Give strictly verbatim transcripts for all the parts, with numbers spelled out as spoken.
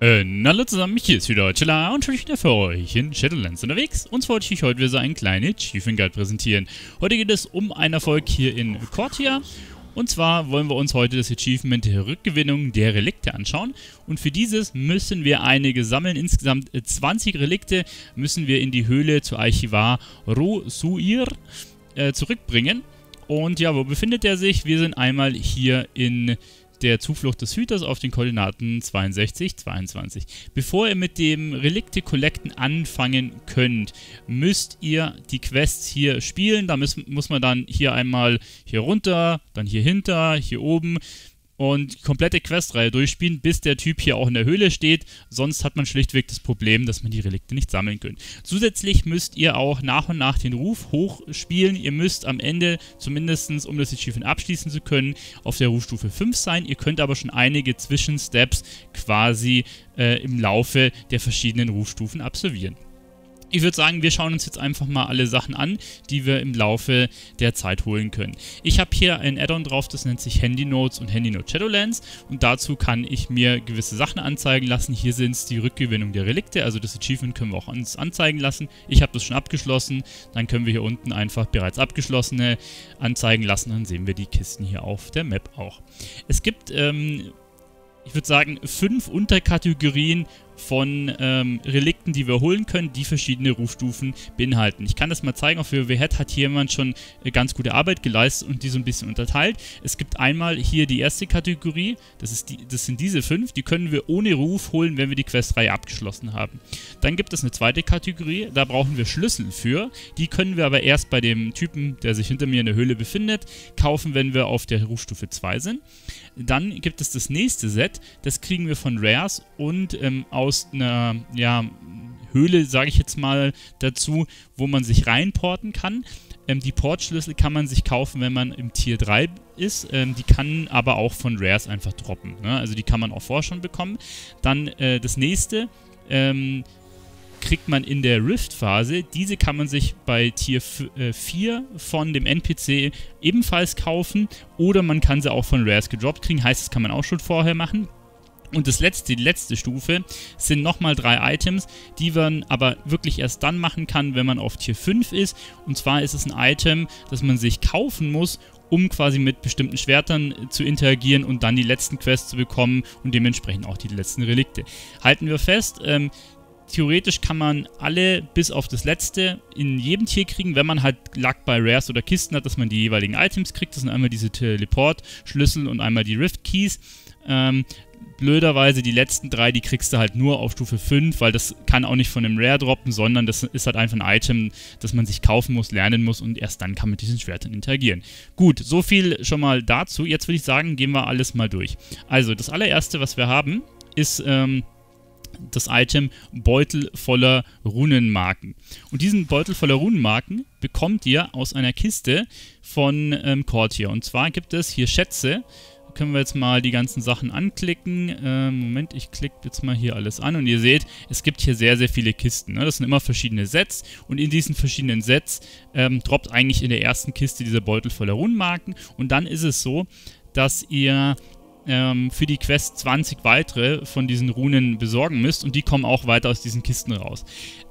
Äh, hallo zusammen, hier ist wieder Chilla und ich wieder für euch in Shadowlands unterwegs. Und zwar wollte ich euch heute wieder so einen kleinen Achievement Guide präsentieren. Heute geht es um einen Erfolg hier in Korthia. Und zwar wollen wir uns heute das Achievement der Rückgewinnung der Relikte anschauen. Und für dieses müssen wir einige sammeln. Insgesamt zwanzig Relikte müssen wir in die Höhle zur Archivar Ru Suir äh, zurückbringen. Und ja, wo befindet er sich? Wir sind einmal hier in der Zuflucht des Hüters auf den Koordinaten zweiundsechzig, zweiundzwanzig. Bevor ihr mit dem Relikte-Collecten anfangen könnt, müsst ihr die Quests hier spielen. Da müssen, muss man dann hier einmal hier runter, dann hier hinter, hier oben und die komplette Questreihe durchspielen, bis der Typ hier auch in der Höhle steht. Sonst hat man schlichtweg das Problem, dass man die Relikte nicht sammeln kann. Zusätzlich müsst ihr auch nach und nach den Ruf hochspielen. Ihr müsst am Ende, zumindest um das Achievement abschließen zu können, auf der Rufstufe fünf sein. Ihr könnt aber schon einige Zwischensteps quasi äh, im Laufe der verschiedenen Rufstufen absolvieren. Ich würde sagen, wir schauen uns jetzt einfach mal alle Sachen an, die wir im Laufe der Zeit holen können. Ich habe hier ein Add-on drauf, das nennt sich Handy Notes und Handy Notes Shadowlands, und dazu kann ich mir gewisse Sachen anzeigen lassen. Hier sind es die Rückgewinnung der Relikte, also das Achievement können wir auch uns anzeigen lassen. Ich habe das schon abgeschlossen, dann können wir hier unten einfach bereits abgeschlossene anzeigen lassen, dann sehen wir die Kisten hier auf der Map auch. Es gibt, ähm, ich würde sagen, fünf Unterkategorien von ähm, Relikten, die wir holen können, die verschiedene Rufstufen beinhalten. Ich kann das mal zeigen, auf WoWHead hat hier jemand schon äh, ganz gute Arbeit geleistet und die so ein bisschen unterteilt. Es gibt einmal hier die erste Kategorie, das, ist die, das sind diese fünf, die können wir ohne Ruf holen, wenn wir die Questreihe abgeschlossen haben. Dann gibt es eine zweite Kategorie, da brauchen wir Schlüssel für, die können wir aber erst bei dem Typen, der sich hinter mir in der Höhle befindet, kaufen, wenn wir auf der Rufstufe zwei sind. Dann gibt es das nächste Set, das kriegen wir von Rares und ähm, aus aus einer ja, Höhle, sage ich jetzt mal, dazu, wo man sich reinporten kann. Ähm, die Portschlüssel kann man sich kaufen, wenn man im Tier drei ist. Ähm, die kann aber auch von Rares einfach droppen, ne? Also die kann man auch vorher schon bekommen. Dann äh, das nächste ähm, kriegt man in der Rift-Phase. Diese kann man sich bei Tier vier von dem N P C ebenfalls kaufen. Oder man kann sie auch von Rares gedroppt kriegen. Heißt, das kann man auch schon vorher machen. Und das letzte, die letzte Stufe sind nochmal drei Items, die man aber wirklich erst dann machen kann, wenn man auf Tier fünf ist. Und zwar ist es ein Item, das man sich kaufen muss, um quasi mit bestimmten Schwertern zu interagieren und dann die letzten Quests zu bekommen und dementsprechend auch die letzten Relikte. Halten wir fest, ähm, theoretisch kann man alle bis auf das letzte in jedem Tier kriegen, wenn man halt Luck bei Rares oder Kisten hat, dass man die jeweiligen Items kriegt. Das sind einmal diese Teleport-Schlüssel und einmal die Rift-Keys. Ähm, Blöderweise die letzten drei, die kriegst du halt nur auf Stufe fünf, weil das kann auch nicht von einem Rare droppen, sondern das ist halt einfach ein Item, das man sich kaufen muss, lernen muss und erst dann kann man mit diesen Schwertern interagieren. Gut, so viel schon mal dazu. Jetzt würde ich sagen, gehen wir alles mal durch. Also das allererste, was wir haben, ist ähm, das Item Beutel voller Runenmarken. Und diesen Beutel voller Runenmarken bekommt ihr aus einer Kiste von ähm, Korthia. Und zwar gibt es hier Schätze. Können wir jetzt mal die ganzen Sachen anklicken. Äh, Moment, ich klicke jetzt mal hier alles an und ihr seht, es gibt hier sehr, sehr viele Kisten, ne? Das sind immer verschiedene Sets und in diesen verschiedenen Sets ähm, droppt eigentlich in der ersten Kiste dieser Beutel voller Runenmarken und dann ist es so, dass ihr ähm, für die Quest zwanzig weitere von diesen Runen besorgen müsst und die kommen auch weiter aus diesen Kisten raus.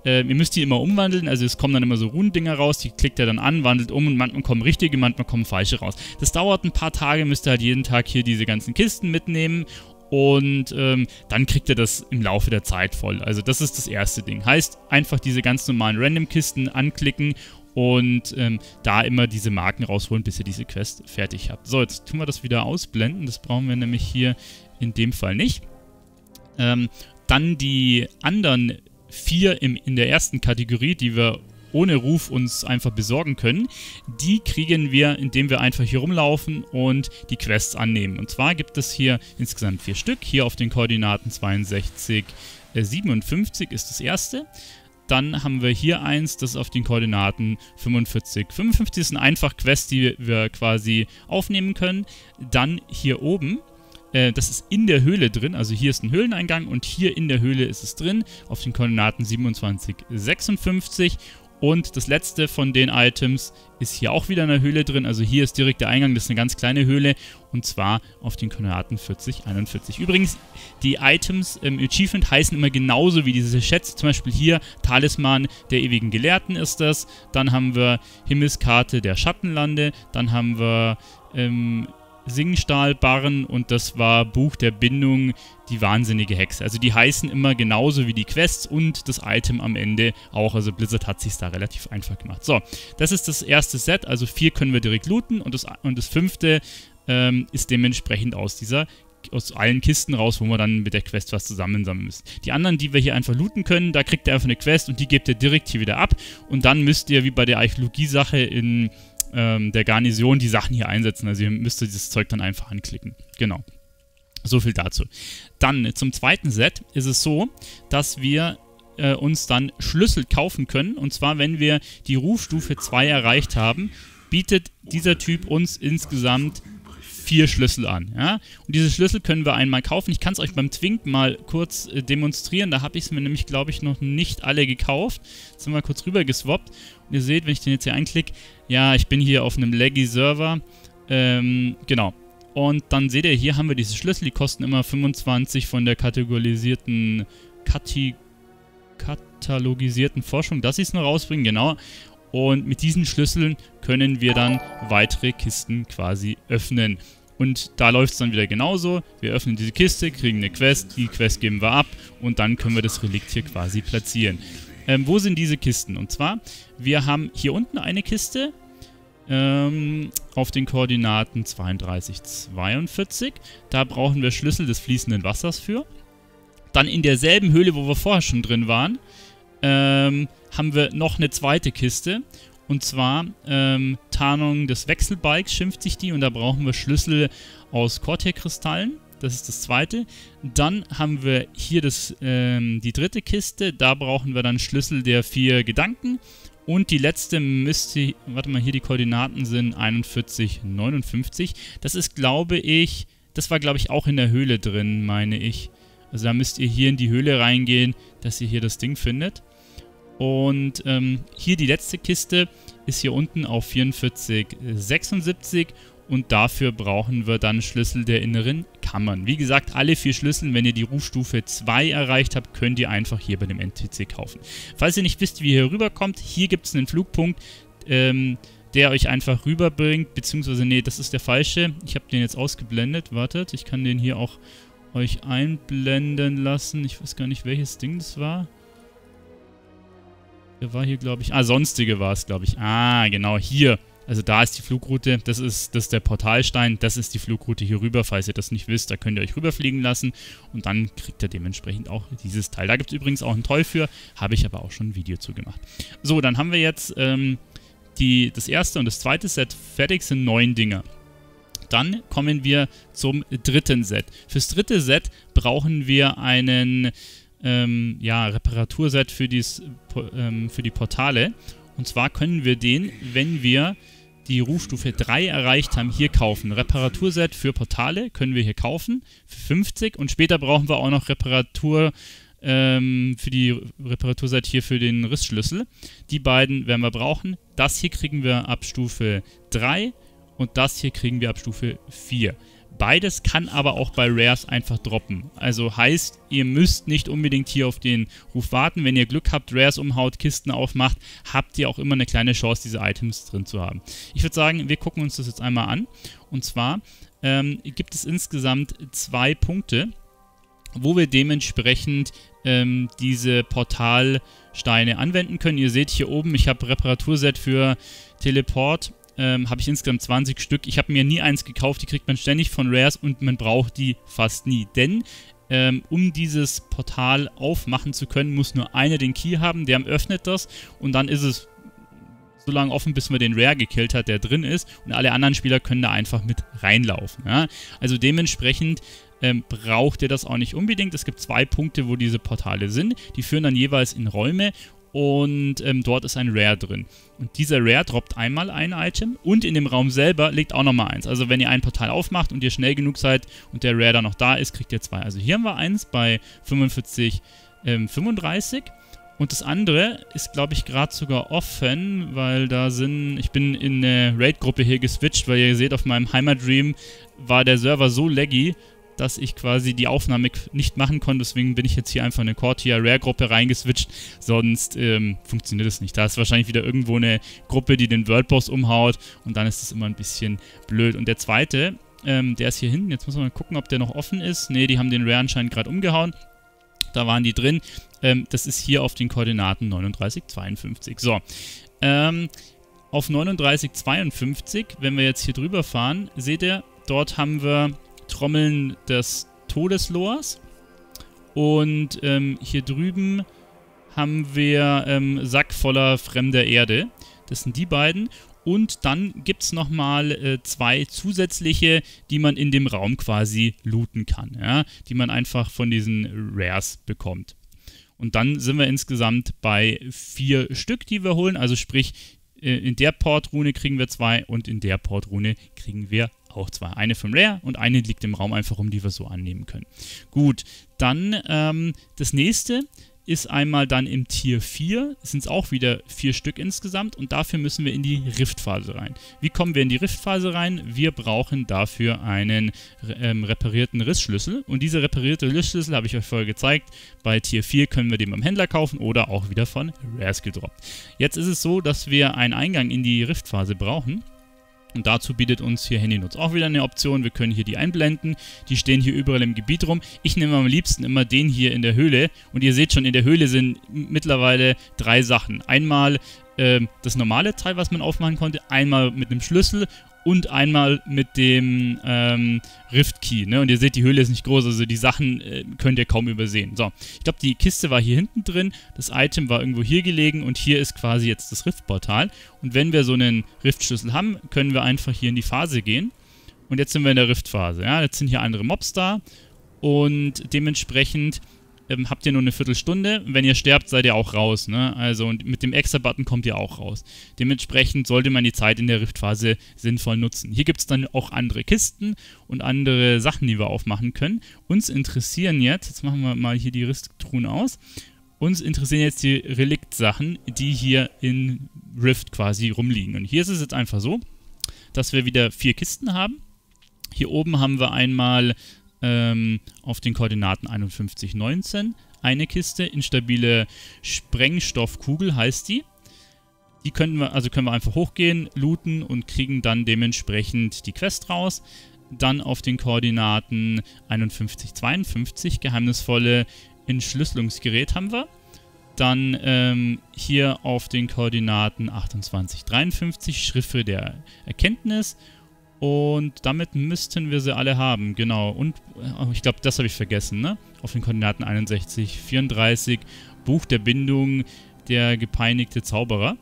Äh, ihr müsst die immer umwandeln, also es kommen dann immer so Runendinger raus, die klickt ihr dann an, wandelt um und manchmal kommen richtige, manchmal kommen falsche raus. Das dauert ein paar Tage, müsst ihr halt jeden Tag hier diese ganzen Kisten mitnehmen und ähm, dann kriegt ihr das im Laufe der Zeit voll. Also das ist das erste Ding. Heißt, einfach diese ganz normalen Random-Kisten anklicken und ähm, da immer diese Marken rausholen, bis ihr diese Quest fertig habt. So, jetzt tun wir das wieder ausblenden, das brauchen wir nämlich hier in dem Fall nicht. Ähm, dann die anderen vier im, in der ersten Kategorie, die wir ohne Ruf uns einfach besorgen können, die kriegen wir, indem wir einfach hier rumlaufen und die Quests annehmen. Und zwar gibt es hier insgesamt vier Stück, hier auf den Koordinaten zweiundsechzig, siebenundfünfzig ist das erste. Dann haben wir hier eins, das auf den Koordinaten fünfundvierzig, fünfundfünfzig ist eine einfach Quest, die wir quasi aufnehmen können. Dann hier oben, äh, das ist in der Höhle drin, also hier ist ein Höhleneingang und hier in der Höhle ist es drin, auf den Koordinaten siebenundzwanzig, sechsundfünfzig. Und das letzte von den Items ist hier auch wieder in der Höhle drin. Also hier ist direkt der Eingang, das ist eine ganz kleine Höhle. Und zwar auf den Koordinaten vierzig, einundvierzig. Übrigens, die Items im Achievement heißen immer genauso wie diese Schätze. Zum Beispiel hier Talisman der ewigen Gelehrten ist das. Dann haben wir Himmelskarte der Schattenlande. Dann haben wir ähm, Singstahlbarren und das war Buch der Bindung, die wahnsinnige Hexe. Also die heißen immer genauso wie die Quests und das Item am Ende auch. Also Blizzard hat sich da relativ einfach gemacht. So, das ist das erste Set. Also vier können wir direkt looten und das, und das fünfte ähm, ist dementsprechend aus dieser aus allen Kisten raus, wo wir dann mit der Quest was zusammensammeln müssen. Die anderen, die wir hier einfach looten können, da kriegt ihr einfach eine Quest und die gebt ihr direkt hier wieder ab. Und dann müsst ihr, wie bei der Archäologie-Sache in der Garnison, die Sachen hier einsetzen. Also ihr müsst dieses Zeug dann einfach anklicken. Genau. So viel dazu. Dann zum zweiten Set ist es so, dass wir äh, uns dann Schlüssel kaufen können. Und zwar, wenn wir die Rufstufe zwei erreicht haben, bietet dieser Typ uns insgesamt vier Schlüssel an. Ja? Und diese Schlüssel können wir einmal kaufen. Ich kann es euch beim Twink mal kurz äh, demonstrieren. Da habe ich es mir nämlich, glaube ich, noch nicht alle gekauft. Jetzt sind wir kurz rüber geswappt. Und ihr seht, wenn ich den jetzt hier einklicke, ja, ich bin hier auf einem Laggy-Server. Ähm, genau. Und dann seht ihr, hier haben wir diese Schlüssel. Die kosten immer fünfundzwanzig von der kategorisierten, kati katalogisierten Forschung, dass sie es noch rausbringen. Genau. Und mit diesen Schlüsseln können wir dann weitere Kisten quasi öffnen. Und da läuft es dann wieder genauso. Wir öffnen diese Kiste, kriegen eine Quest, die Quest geben wir ab und dann können wir das Relikt hier quasi platzieren. Ähm, wo sind diese Kisten? Und zwar, wir haben hier unten eine Kiste ähm, auf den Koordinaten zweiunddreißig, zweiundvierzig. Da brauchen wir Schlüssel des fließenden Wassers für. Dann in derselben Höhle, wo wir vorher schon drin waren, ähm, haben wir noch eine zweite Kiste. Und zwar ähm, Tarnung des Wechselbalgs schimpft sich die und da brauchen wir Schlüssel aus Cortier-Kristallen. Das ist das zweite. Dann haben wir hier das, ähm, die dritte Kiste. Da brauchen wir dann Schlüssel der vier Gedanken. Und die letzte müsste, warte mal, hier die Koordinaten sind einundvierzig, neunundfünfzig. Das ist, glaube ich, das war, glaube ich, auch in der Höhle drin, meine ich. Also da müsst ihr hier in die Höhle reingehen, dass ihr hier das Ding findet. Und ähm, hier die letzte Kiste ist hier unten auf vierundvierzig, sechsundsiebzig und dafür brauchen wir dann Schlüssel der inneren Kammern. Wie gesagt, alle vier Schlüssel, wenn ihr die Rufstufe zwei erreicht habt, könnt ihr einfach hier bei dem N P C kaufen. Falls ihr nicht wisst, wie ihr hier rüberkommt, hier gibt es einen Flugpunkt, ähm, der euch einfach rüberbringt, beziehungsweise, nee, das ist der falsche. Ich habe den jetzt ausgeblendet, wartet, ich kann den hier auch euch einblenden lassen. Ich weiß gar nicht, welches Ding das war. Der war hier, glaube ich. Ah, sonstige war es, glaube ich. Ah, genau, hier. Also da ist die Flugroute. Das ist, das ist der Portalstein. Das ist die Flugroute hier rüber. Falls ihr das nicht wisst, da könnt ihr euch rüberfliegen lassen. Und dann kriegt ihr dementsprechend auch dieses Teil. Da gibt es übrigens auch einen Toy für. Habe ich aber auch schon ein Video zu gemacht. So, dann haben wir jetzt ähm, die, das erste und das zweite Set fertig. Sind neun Dinger. Dann kommen wir zum dritten Set. Fürs dritte Set brauchen wir einen... Ähm, ja, Reparaturset für, dies, ähm, für die Portale. Und zwar können wir den, wenn wir die Rufstufe drei erreicht haben, hier kaufen. Reparaturset für Portale können wir hier kaufen für fünfzig und später brauchen wir auch noch Reparatur ähm, für die Reparaturset hier für den Rissschlüssel. Die beiden werden wir brauchen. Das hier kriegen wir ab Stufe drei und das hier kriegen wir ab Stufe vier. Beides kann aber auch bei Rares einfach droppen. Also heißt, ihr müsst nicht unbedingt hier auf den Ruf warten. Wenn ihr Glück habt, Rares umhaut, Kisten aufmacht, habt ihr auch immer eine kleine Chance, diese Items drin zu haben. Ich würde sagen, wir gucken uns das jetzt einmal an. Und zwar ähm, gibt es insgesamt zwei Punkte, wo wir dementsprechend ähm, diese Portalsteine anwenden können. Ihr seht hier oben, ich habe Reparaturset für Teleport. Ähm, habe ich insgesamt zwanzig Stück. Ich habe mir nie eins gekauft, die kriegt man ständig von Rares und man braucht die fast nie. Denn, ähm, um dieses Portal aufmachen zu können, muss nur einer den Key haben, der öffnet das und dann ist es so lange offen, bis man den Rare gekillt hat, der drin ist und alle anderen Spieler können da einfach mit reinlaufen. Ja? Also dementsprechend ähm, braucht ihr das auch nicht unbedingt. Es gibt zwei Punkte, wo diese Portale sind. Die führen dann jeweils in Räume. Und ähm, dort ist ein Rare drin. Und dieser Rare droppt einmal ein Item und in dem Raum selber liegt auch nochmal eins. Also wenn ihr ein Portal aufmacht und ihr schnell genug seid und der Rare dann noch da ist, kriegt ihr zwei. Also hier haben wir eins bei fünfundvierzig, ähm, fünfunddreißig Und das andere ist, glaube ich, gerade sogar offen, weil da sind... Ich bin in eine Raid-Gruppe hier geswitcht, weil ihr seht, auf meinem Heimatdream war der Server so laggy, dass ich quasi die Aufnahme nicht machen konnte. Deswegen bin ich jetzt hier einfach in eine Korthia-Rare-Gruppe reingeswitcht. Sonst ähm, funktioniert es nicht. Da ist wahrscheinlich wieder irgendwo eine Gruppe, die den Worldboss umhaut. Und dann ist es immer ein bisschen blöd. Und der zweite, ähm, der ist hier hinten. Jetzt muss man mal gucken, ob der noch offen ist. Ne, die haben den Rare anscheinend gerade umgehauen. Da waren die drin. Ähm, das ist hier auf den Koordinaten neununddreißig, zweiundfünfzig. So, ähm, auf neununddreißig, zweiundfünfzig, wenn wir jetzt hier drüber fahren, seht ihr, dort haben wir Trommeln des Todesloas. Und ähm, hier drüben haben wir ähm, Sack voller fremder Erde. Das sind die beiden. Und dann gibt es nochmal äh, zwei zusätzliche, die man in dem Raum quasi looten kann. Ja? Die man einfach von diesen Rares bekommt. Und dann sind wir insgesamt bei vier Stück, die wir holen. Also sprich, äh, in der Portrune kriegen wir zwei und in der Portrune kriegen wir auch zwei. Eine vom Rare und eine liegt im Raum einfach rum, die wir so annehmen können. Gut, dann ähm, das nächste ist einmal dann im Tier vier, sind es auch wieder vier Stück insgesamt und dafür müssen wir in die Riftphase rein. Wie kommen wir in die Riftphase rein? Wir brauchen dafür einen ähm, reparierten Rissschlüssel und dieser reparierte Rissschlüssel habe ich euch vorher gezeigt. Bei Tier vier können wir den beim Händler kaufen oder auch wieder von Rares gedroppt. Jetzt ist es so, dass wir einen Eingang in die Riftphase brauchen. Und dazu bietet uns hier Handy Notes auch wieder eine Option. Wir können hier die einblenden. Die stehen hier überall im Gebiet rum. Ich nehme am liebsten immer den hier in der Höhle. Und ihr seht schon, in der Höhle sind mittlerweile drei Sachen. Einmal äh, das normale Teil, was man aufmachen konnte. Einmal mit einem Schlüssel. Und einmal mit dem ähm, Rift Key. Ne? Und ihr seht, die Höhle ist nicht groß. Also die Sachen äh, könnt ihr kaum übersehen. So, ich glaube, die Kiste war hier hinten drin. Das Item war irgendwo hier gelegen. Und hier ist quasi jetzt das Riftportal. Und wenn wir so einen Riftschlüssel haben, können wir einfach hier in die Phase gehen. Und jetzt sind wir in der Riftphase. Ja? Jetzt sind hier andere Mobs da. Und dementsprechend ähm, habt ihr nur eine Viertelstunde. Wenn ihr sterbt, seid ihr auch raus. Ne? Also und mit dem Extra-Button kommt ihr auch raus. Dementsprechend sollte man die Zeit in der Riftphase sinnvoll nutzen. Hier gibt es dann auch andere Kisten und andere Sachen, die wir aufmachen können. Uns interessieren jetzt, jetzt machen wir mal hier die Risttruhen aus, uns interessieren jetzt die Relikt-Sachen, die hier in Rift quasi rumliegen. Und hier ist es jetzt einfach so, dass wir wieder vier Kisten haben. Hier oben haben wir einmal Ähm, auf den Koordinaten einundfünfzig, neunzehn. Eine Kiste, instabile Sprengstoffkugel heißt die. Die können wir, also können wir einfach hochgehen, looten und kriegen dann dementsprechend die Quest raus. Dann auf den Koordinaten einundfünfzig, zweiundfünfzig, geheimnisvolle Entschlüsselungsgerät haben wir. Dann ähm, hier auf den Koordinaten achtundzwanzig, dreiundfünfzig, Schriffe der Erkenntnis. Und damit müssten wir sie alle haben, genau. Und ich glaube, das habe ich vergessen, ne? Auf den Koordinaten einundsechzig, vierunddreißig, Buch der Bindung, der gepeinigte Zauberer.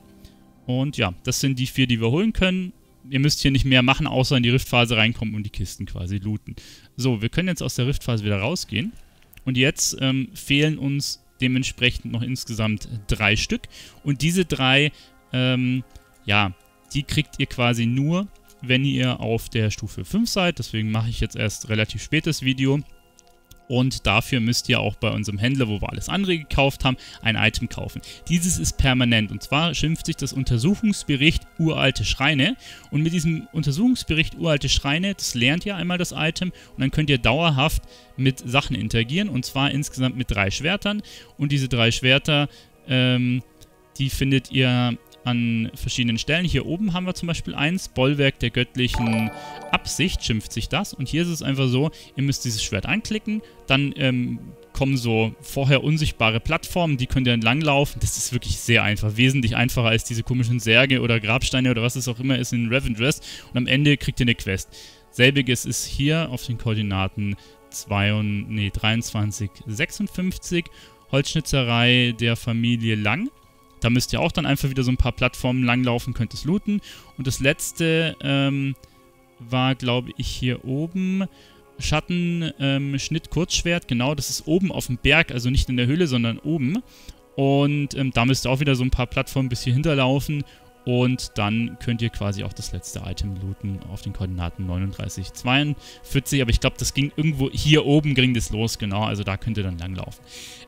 Und ja, das sind die vier, die wir holen können. Ihr müsst hier nicht mehr machen, außer in die Riftphase reinkommen und die Kisten quasi looten. So, wir können jetzt aus der Riftphase wieder rausgehen. Und jetzt ähm, fehlen uns dementsprechend noch insgesamt drei Stück. Und diese drei, ähm, ja, die kriegt ihr quasi nur, wenn ihr auf der Stufe fünf seid. Deswegen mache ich jetzt erst relativ spät das Video. Und dafür müsst ihr auch bei unserem Händler, wo wir alles andere gekauft haben, ein Item kaufen. Dieses ist permanent und zwar schimpft sich das Untersuchungsbericht Uralte Schreine. Und mit diesem Untersuchungsbericht Uralte Schreine, das lernt ihr einmal das Item und dann könnt ihr dauerhaft mit Sachen interagieren. Und zwar insgesamt mit drei Schwertern. Und diese drei Schwerter, ähm, die findet ihr an verschiedenen Stellen. Hier oben haben wir zum Beispiel eins, Bollwerk der göttlichen Absicht, schimpft sich das. Und hier ist es einfach so, ihr müsst dieses Schwert anklicken, dann ähm, kommen so vorher unsichtbare Plattformen, die könnt ihr entlanglaufen. Das ist wirklich sehr einfach, wesentlich einfacher als diese komischen Särge oder Grabsteine oder was es auch immer ist in Ravendress. Und am Ende kriegt ihr eine Quest. Selbiges ist hier auf den Koordinaten dreiundzwanzig, sechsundfünfzig, Holzschnitzerei der Familie Lang. Da müsst ihr auch dann einfach wieder so ein paar Plattformen langlaufen, könnt es looten. Und das letzte ähm, war, glaube ich, hier oben. Schattenschnitt Kurzschwert, genau, das ist oben auf dem Berg, also nicht in der Höhle, sondern oben. Und ähm, da müsst ihr auch wieder so ein paar Plattformen bis hier hinterlaufen Und dann könnt ihr quasi auch das letzte Item looten auf den Koordinaten neununddreißig, zweiundvierzig. Aber ich glaube, das ging irgendwo hier oben ging das los, genau. Also da könnt ihr dann langlaufen.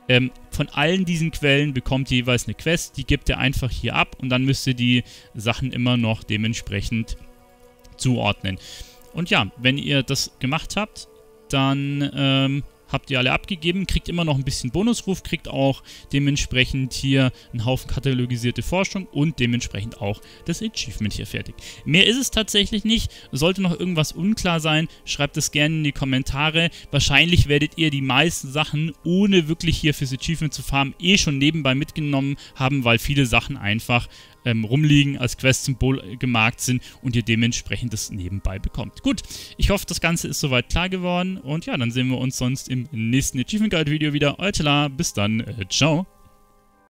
Ähm, von allen diesen Quellen bekommt ihr jeweils eine Quest. Die gebt ihr einfach hier ab und dann müsst ihr die Sachen immer noch dementsprechend zuordnen. Und ja, wenn ihr das gemacht habt, dann ähm, habt ihr alle abgegeben, kriegt immer noch ein bisschen Bonusruf, kriegt auch dementsprechend hier einen Haufen katalogisierte Forschung und dementsprechend auch das Achievement hier fertig. Mehr ist es tatsächlich nicht. Sollte noch irgendwas unklar sein, schreibt es gerne in die Kommentare. Wahrscheinlich werdet ihr die meisten Sachen, ohne wirklich hier fürs Achievement zu farmen, eh schon nebenbei mitgenommen haben, weil viele Sachen einfach ähm, rumliegen, als Quest-Symbol gemarkt sind und ihr dementsprechend das nebenbei bekommt. Gut, ich hoffe, das Ganze ist soweit klar geworden und ja, dann sehen wir uns sonst im nächsten Achievement Guide Video wieder. Euer Tela, bis dann, äh, ciao!